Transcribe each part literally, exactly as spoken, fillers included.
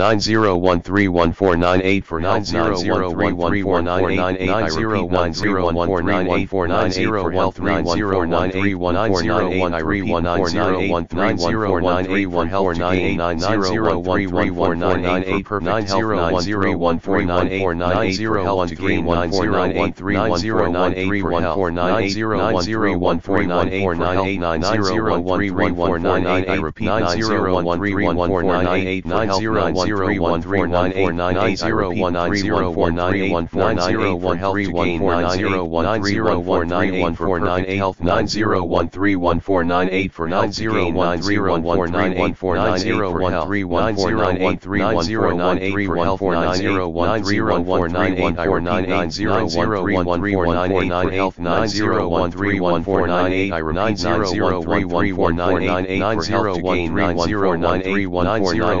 nine zero one three one four nine eight for nine zero one three one four nine eight. nine zero one three one four nine eight for health. nine zero one three one four nine eight for health. nine zero one three one four nine eight for perfect health. nine zero one three one four nine eight for health to gain. nine zero one three one four nine eight for health. nine zero one three one four nine eight nine zero one three one four nine eight. I repeat, nine zero one three one four nine eight for health. nine zero one three one four nine eight nine zero one three one four nine eight nine zero one three one four nine eight health to gain. nine zero one three one four nine eight health. nine zero one three one four nine eight for health to gain. nine zero one three one four nine eight for health. nine zero one three one four nine eight for nine zero one three one four nine eight health. nine zero one three one four nine eight. I repeat, nine zero one three one four nine eight for health to gain. nine zero one three one four nine eight for perfect health. nine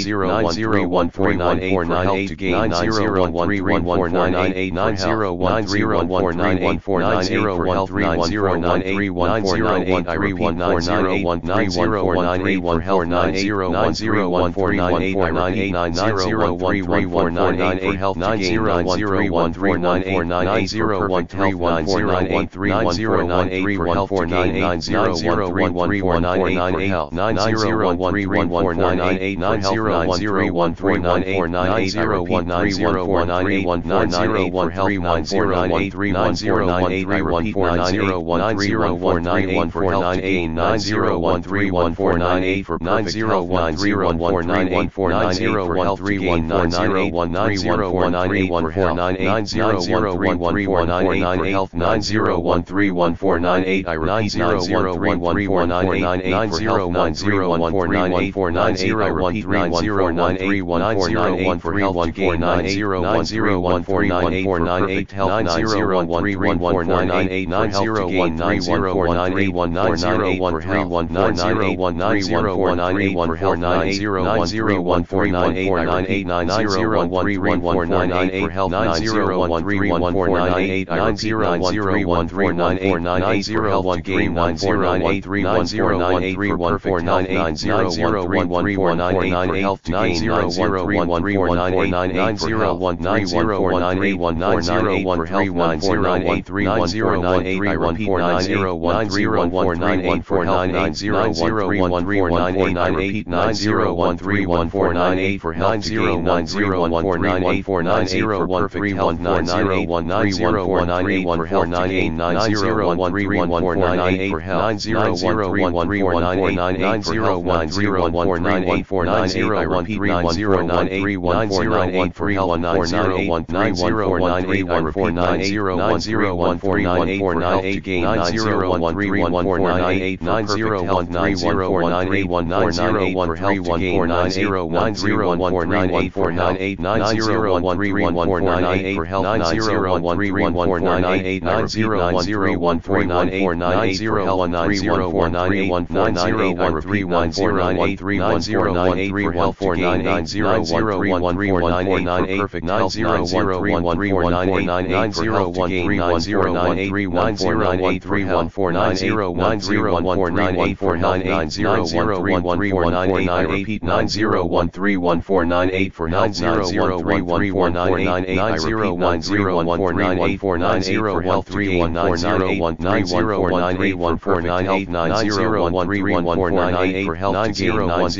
zero one three one four nine eight to gain. nine zero one three one four nine eight nine zero one three one four nine eight for health. nine zero one three one four nine eight for health. nine zero one three one four nine eight nine zero one three one four nine eight for health. nine zero one three one four nine eight for health to gain. nine zero one three one four nine eight for health. nine zero one three one four nine eight nine zero one three one four nine eight nine zero one three one four nine eight for health. nine zero one three one four nine eight I repeat, nine zero one three one four nine eight for health to gain. nine zero one three one four nine eight for nine zero one three one four nine eight for health to gain. nine zero one three one four nine eight for health. nine zero one three one four nine eight for health. nine zero one three one four nine eight I repeat, nine zero one three one four nine eight for health. nine zero one three one four nine eight for repeat, nine zero one three one four nine eight for health to gain. nine zero one three one four nine eight for perfect health. nine zero one three one four nine eight for health to gain. nine zero one three one four nine eight for health. nine zero one three one four nine eight for health. nine zero one three one four nine eight nine zero one three one four nine eight for health. nine zero one three one four nine eight nine zero one three one four nine eight for health to gain. nine zero one three one four nine eight for perfect health. nine zero one three one four nine eight for health to gain. nine zero one three one four nine eight nine zero one three one four nine eight for health. nine zero one three one four nine eight I repeat, nine zero one three one four nine eight for health. nine zero one three one four nine eight I repeat, nine zero one three one four nine eight for health to gain. nine zero one three one four nine eight for perfect health. nine zero one three one four nine eight for health to gain. nine zero one three one four nine eight for health. nine zero one three one four nine eight for health. nine zero one three one four nine eight for nine zero I repeat, nine zero one three one four nine eight for health. nine zero one three one four nine eight I repeat, nine zero one three one four nine eight to gain. nine zero one three one four nine eight for perfect health. nine zero one three one four nine eight for health to gain. nine zero one three one four nine eight nine zero one three one four nine eight for health. nine zero one three one four nine eight nine zero one three one four nine eight nine zero one three one four nine eight nine zero one three one four nine eight for health to gain. nine zero one three one four nine eight for perfect health. nine zero one three one four nine eight nine zero one three one four nine eight for health. nine zero one three one four nine eight for health. nine zero one three one four nine eight repeat, nine zero one three one four nine eight for health. nine zero one three one four nine eight nine zero one three one four nine eight for health to gain. nine zero one three one four nine eight for perfect health. nine zero one three one four nine eight for health to gain. nine zero one three one four nine eight for nine zero one three one four nine eight nine zero one three one four nine eight for health. nine zero one three one four nine eight I repeat, nine zero one three one four nine eight for health. nine zero one three one four nine eight I repeat, nine zero one three one four nine eight for health to gain. nine zero one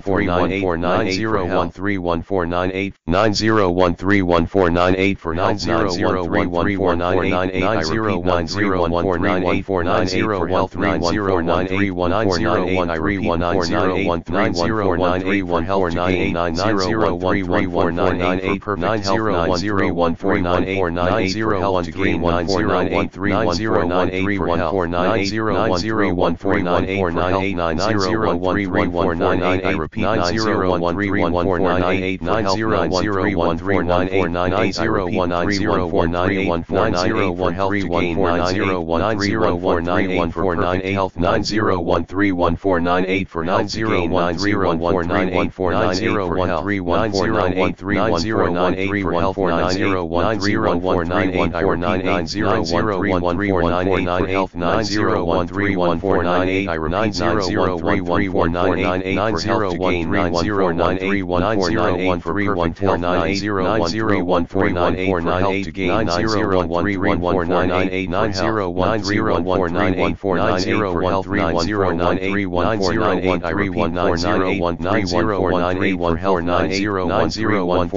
three one four nine eight for perfect health. nine zero one three one four nine eight for health to gain. nine zero one three one four nine eight for health. nine zero one three one four nine eight nine zero one three one four nine eight I repeat, nine zero one three one four nine eight nine zero one three one four nine eight nine zero one three one four nine eight for health to gain. nine zero one three one four nine eight for perfect health. nine zero one three one four nine eight for health to gain. nine zero one three one four nine eight for health. nine zero one three one four nine eight for health. nine zero one three one four nine eight I repeat, nine zero one three one four nine eight for health to gain. nine zero one three one four nine eight one nine zero one three one four nine eight for help to gain nine zero one three one four nine eight nine zero one three one four nine eight nine zero one three one four nine eight. I repeat, four nine eight one three one four nine eight for help nine zero one three one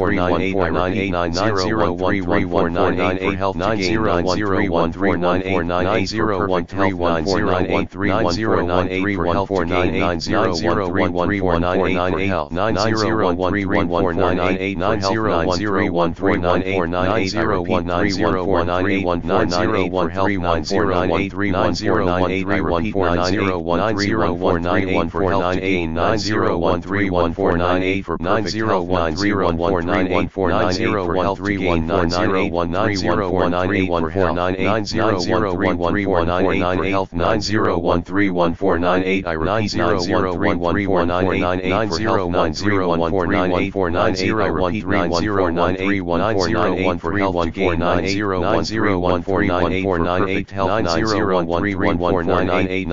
four nine eight nine zero one three one four nine eight for help to gain nine zero one three one four nine eight nine zero one three one four nine eight for help to gain nine zero one three one four nine eight help nine zero one three one four nine eight nine zero one three one four nine eight nine zero one three one four nine eight nine zero one three one four nine eight nine zero one three one four nine eight for help to gain nine zero one three one four nine eight for nine zero one three one four nine eight for help to gain nine zero one three one four nine eight for help nine zero one three one four nine eight for help nine zero one three one four nine eight. I repeat, nine zero one three one four nine eight nine zero one three one four nine eight for nine zero one three one four nine eight for help to gain nine zero one three one four nine eight for help nine zero one three one four nine eight for help to gain nine zero one three one four nine eight for help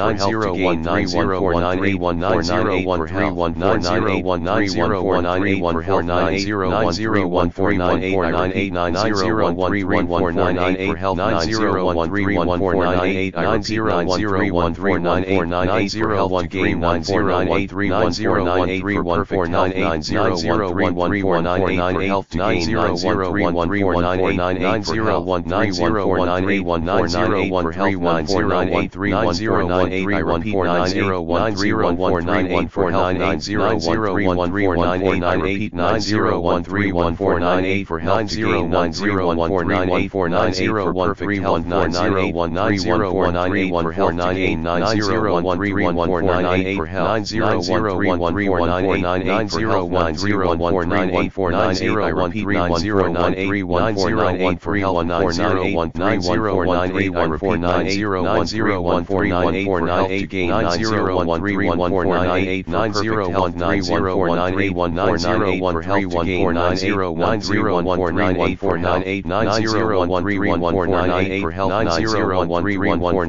nine zero one three one four nine eight for help nine zero one three one four nine eight nine zero one three one four nine eight for help nine zero one three one four nine eight. I repeat, nine zero one three one four nine eight nine zero one game nine zero one three one four nine eight nine zero one three one four nine eight help to gain nine zero one three one four nine eight nine zero one three one four nine eight for help nine zero one three one four nine eight. I repeat, nine zero one three one four nine eight for help nine zero one three one four nine eight nine zero one three one four nine eight for help to gain nine zero one three one four nine eight for nine zero one three one four nine eight nine zero one three one for help to gain nine zero one three one four nine eight for help nine zero one three one four nine eight nine zero one three one four nine eight. I repeat, nine zero one three one four nine eight for help nine zero one three one four nine eight for help to gain nine zero one three one four nine eight nine zero one three one four nine eight for help to gain nine zero one three one four nine eight for help nine zero one three one four nine eight for help nine zero one three one four nine eight nine zero one three one four nine eight nine zero one three one four nine eight nine zero one three one four nine eight for help to gain nine zero one three one four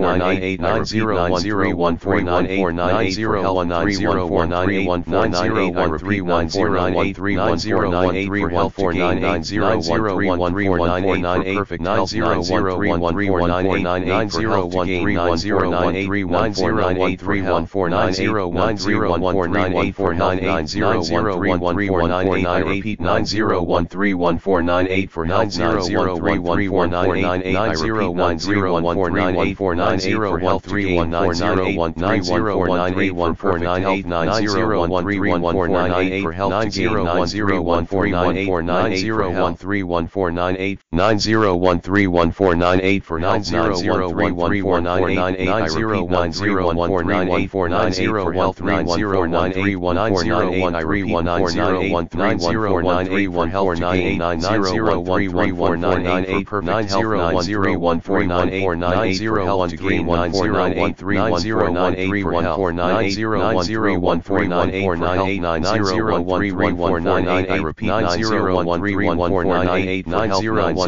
nine eight perfect nine zero one three one four nine eight nine zero one three one four nine eight for help nine zero one three one four nine eight. I repeat, nine zero one three one four nine eight for help nine zero one three one four nine eight nine zero one three one four nine eight for help three one four nine eight nine zero one three one four nine eight nine zero one three one four nine eight for help nine zero one three one four nine eight nine zero one three one four nine eight for help nine zero one three one four nine eight nine zero one three one four nine eight for help nine zero one three one four nine eight. I repeat, nine zero one three one four nine eight for help nine zero one three one four nine eight for help to gain nine zero one three one four nine eight for help nine zero one three one four nine eight nine zero one three one four nine eight. I repeat, nine zero one three one four nine eight nine zero one three one four nine eight nine zero one three one four nine eight for help to gain nine zero one three one four nine eight for help nine zero one three one four nine eight for help to gain nine zero one three one four nine eight for nine zero one three one four nine eight for help nine zero one three one four nine eight for nine zero one three one four nine eight for help nine zero one three one four nine eight. I repeat, nine zero one three one four nine eight for help to gain nine zero one three one four nine eight for help to gain nine zero one three one four nine eight nine zero one three one four nine eight for help nine zero one three one four nine eight. I repeat, nine zero one three one four nine eight for help nine zero one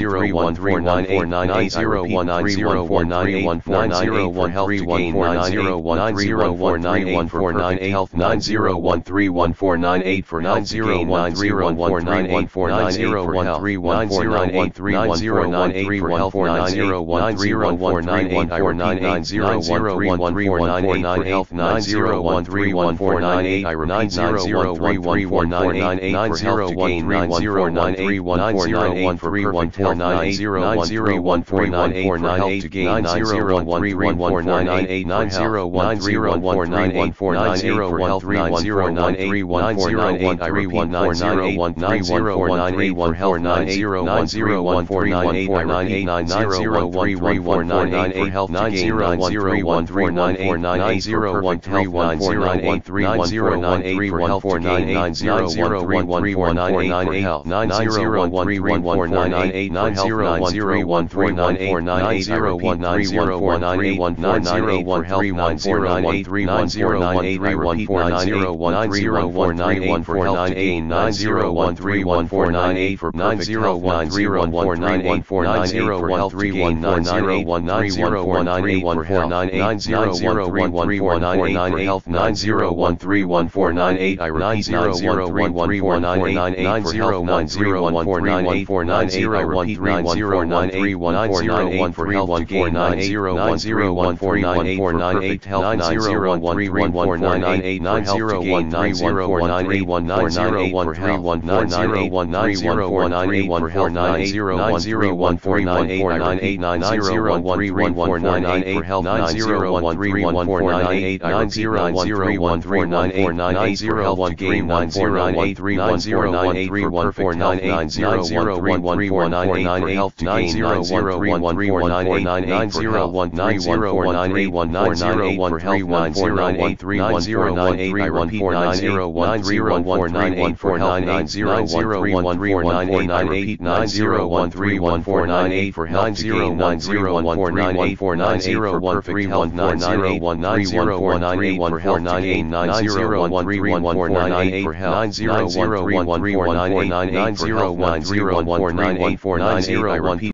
three one four nine eight nine zero one three one four nine eight for help nine zero one three one four nine eight for help to gain nine zero one three one four nine eight for help nine zero one three one four nine eight nine zero one three one four nine eight for help nine zero one three one four nine eight for help to gain nine zero one three one four nine eight for nine zero one three one four nine eight for nine zero one three one four nine eight for help nine zero one three one four nine eight for help nine zero one three one four nine eight nine eight I R A nine zero one three one four nine eight nine for health nine zero one three one four nine eight nine zero one three one four nine eight for health nine zero one three one four nine eight health nine zero one three one four nine eight for health nine zero one three one four nine eight nine zero one three one four nine eight for health nine zero one three one four nine eight nine zero one three one four nine eight nine zero one three one four nine eight for health nine zero one three one four nine eight nine zero one three one four nine eight for health nine zero one three one four nine eight nine zero one three one four nine eight for health nine zero one three one four nine eight nine zero one three one four nine eight for health nine zero one three one four nine eight nine zero one three one four nine eight for health nine zero one three one four nine eight nine zero one three one four nine eight for health nine zero one three one four nine eight nine zero one three one four nine eight for health nine zero one three one four nine eight nine zero one three one four nine eight for nine zero one